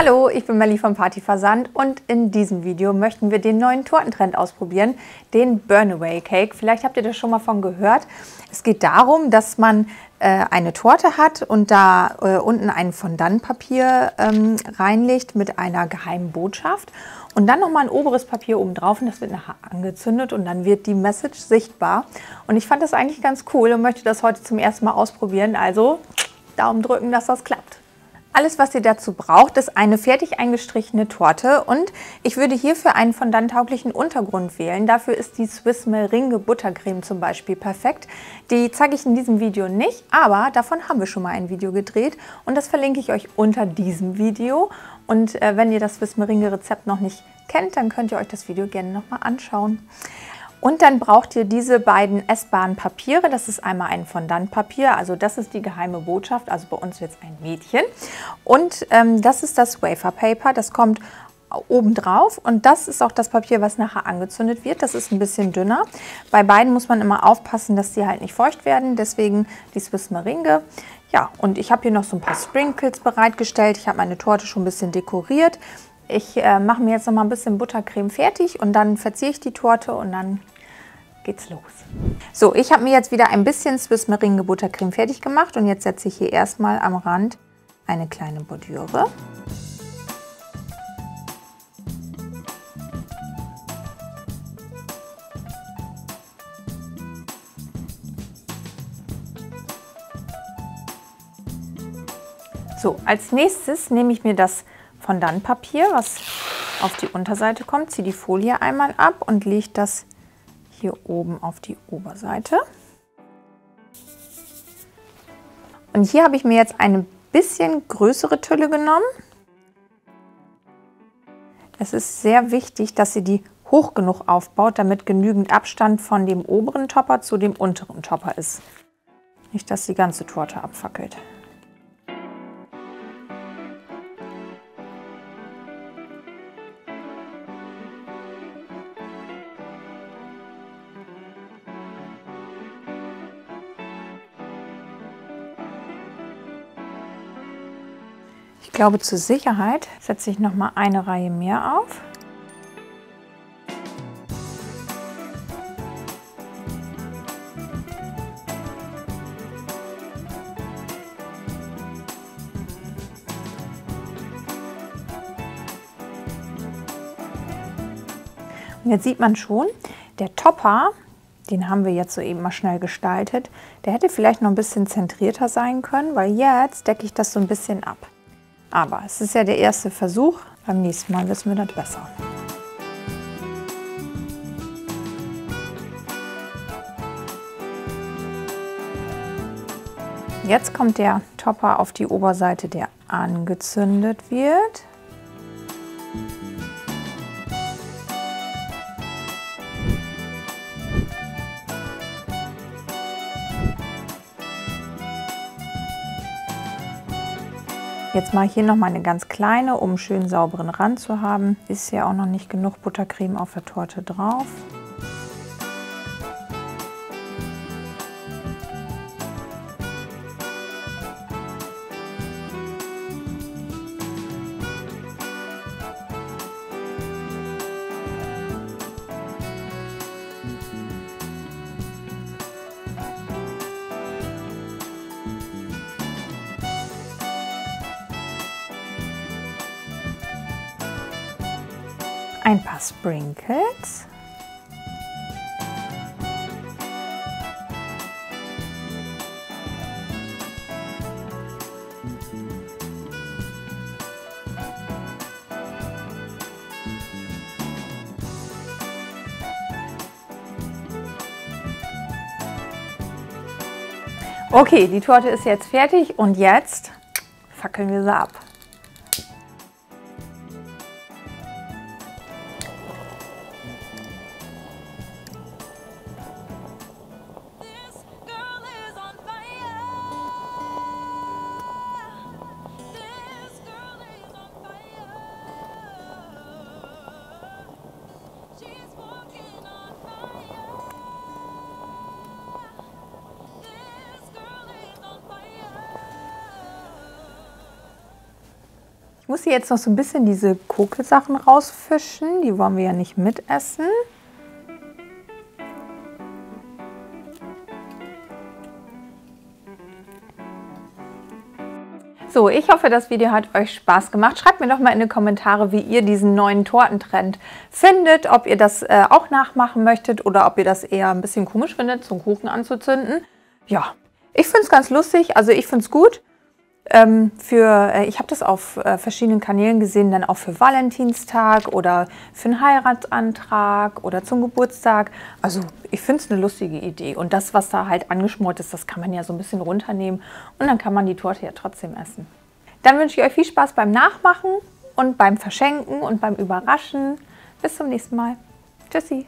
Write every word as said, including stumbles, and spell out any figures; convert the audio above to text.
Hallo, ich bin Melli vom Partyversand und in diesem Video möchten wir den neuen Tortentrend ausprobieren, den Burnaway Cake. Vielleicht habt ihr das schon mal von gehört. Es geht darum, dass man äh, eine Torte hat und da äh, unten ein Fondantpapier ähm, reinlegt mit einer geheimen Botschaft und dann nochmal ein oberes Papier oben drauf und das wird nachher angezündet und dann wird die Message sichtbar. Und ich fand das eigentlich ganz cool und möchte das heute zum ersten Mal ausprobieren, also Daumen drücken, dass das klappt. Alles, was ihr dazu braucht, ist eine fertig eingestrichene Torte und ich würde hierfür einen fondanttauglichen Untergrund wählen. Dafür ist die Swiss Meringue Buttercreme zum Beispiel perfekt. Die zeige ich in diesem Video nicht, aber davon haben wir schon mal ein Video gedreht und das verlinke ich euch unter diesem Video. Und äh, wenn ihr das Swiss Meringue Rezept noch nicht kennt, dann könnt ihr euch das Video gerne nochmal anschauen. Und dann braucht ihr diese beiden essbaren Papiere. Das ist einmal ein Fondantpapier, also das ist die geheime Botschaft, also bei uns wird es ein Mädchen. Und ähm, das ist das Wafer Paper, das kommt oben drauf und das ist auch das Papier, was nachher angezündet wird. Das ist ein bisschen dünner. Bei beiden muss man immer aufpassen, dass die halt nicht feucht werden, deswegen die Swiss Meringue. Ja, und ich habe hier noch so ein paar Sprinkles bereitgestellt. Ich habe meine Torte schon ein bisschen dekoriert. Ich äh, mache mir jetzt noch mal ein bisschen Buttercreme fertig und dann verziehe ich die Torte und dann geht's los. So, ich habe mir jetzt wieder ein bisschen Swiss Meringue Buttercreme fertig gemacht und jetzt setze ich hier erstmal am Rand eine kleine Bordüre. So, als nächstes nehme ich mir das Fondantpapier, was auf die Unterseite kommt, ziehe die Folie einmal ab und lege das hier oben auf die Oberseite. Und hier habe ich mir jetzt eine bisschen größere Tülle genommen. Es ist sehr wichtig, dass ihr die hoch genug aufbaut, damit genügend Abstand von dem oberen Topper zu dem unteren Topper ist. Nicht, dass die ganze Torte abfackelt. Ich glaube, zur Sicherheit setze ich noch mal eine Reihe mehr auf. Und jetzt sieht man schon, der Topper, den haben wir jetzt so eben mal schnell gestaltet, der hätte vielleicht noch ein bisschen zentrierter sein können, weil jetzt decke ich das so ein bisschen ab. Aber es ist ja der erste Versuch, beim nächsten Mal wissen wir das besser. Jetzt kommt der Topper auf die Oberseite, der angezündet wird. Jetzt mache ich hier noch mal eine ganz kleine, um einen schön sauberen Rand zu haben. Ist ja auch noch nicht genug Buttercreme auf der Torte drauf. Ein paar Sprinkles. Okay, die Torte ist jetzt fertig und jetzt fackeln wir sie ab. Ich muss hier jetzt noch so ein bisschen diese Kokelsachen rausfischen. Die wollen wir ja nicht mitessen. So, ich hoffe, das Video hat euch Spaß gemacht. Schreibt mir doch mal in die Kommentare, wie ihr diesen neuen Tortentrend findet, ob ihr das äh, auch nachmachen möchtet oder ob ihr das eher ein bisschen komisch findet, so einen Kuchen anzuzünden. Ja, ich finde es ganz lustig, also ich finde es gut. Ähm, für, äh, ich habe das auf äh, verschiedenen Kanälen gesehen, dann auch für Valentinstag oder für einen Heiratsantrag oder zum Geburtstag. Also ich finde es eine lustige Idee. Und das, was da halt angeschmort ist, das kann man ja so ein bisschen runternehmen und dann kann man die Torte ja trotzdem essen. Dann wünsche ich euch viel Spaß beim Nachmachen und beim Verschenken und beim Überraschen. Bis zum nächsten Mal. Tschüssi!